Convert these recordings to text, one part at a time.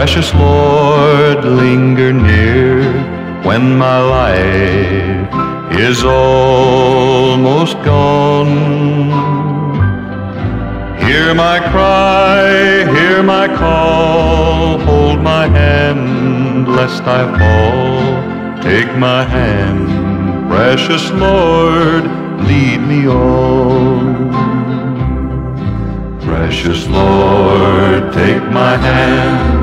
Precious Lord, linger near when my life is almost gone. Hear my cry, hear my call, hold my hand lest I fall. Take my hand, precious Lord, lead me on. Precious Lord, take my hand,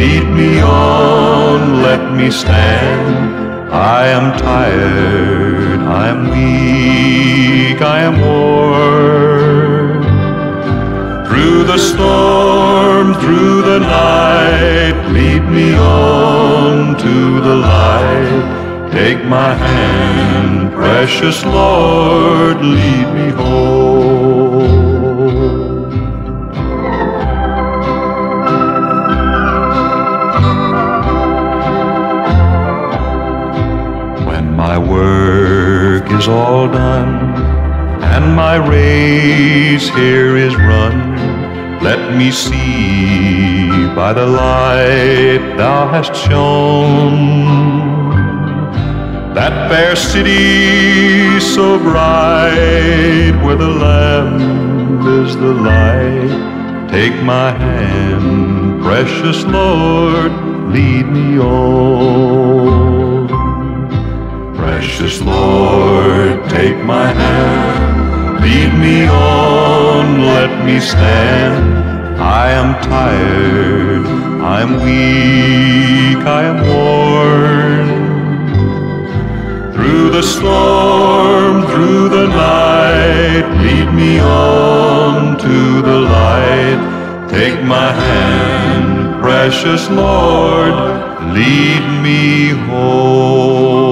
lead me on, let me stand. I am tired, I am weak, I am worn. Through the storm, through the night, lead me on to the light. Take my hand, precious Lord, lead me home. My work is all done, and my race here is run. Let me see by the light thou hast shone that fair city so bright where the lamp is the light. Take my hand, precious Lord, lead me on. Precious Lord, take my hand, lead me on, let me stand. I am tired, I am weak, I am worn. Through the storm, through the night, lead me on to the light. Take my hand, precious Lord, lead me home.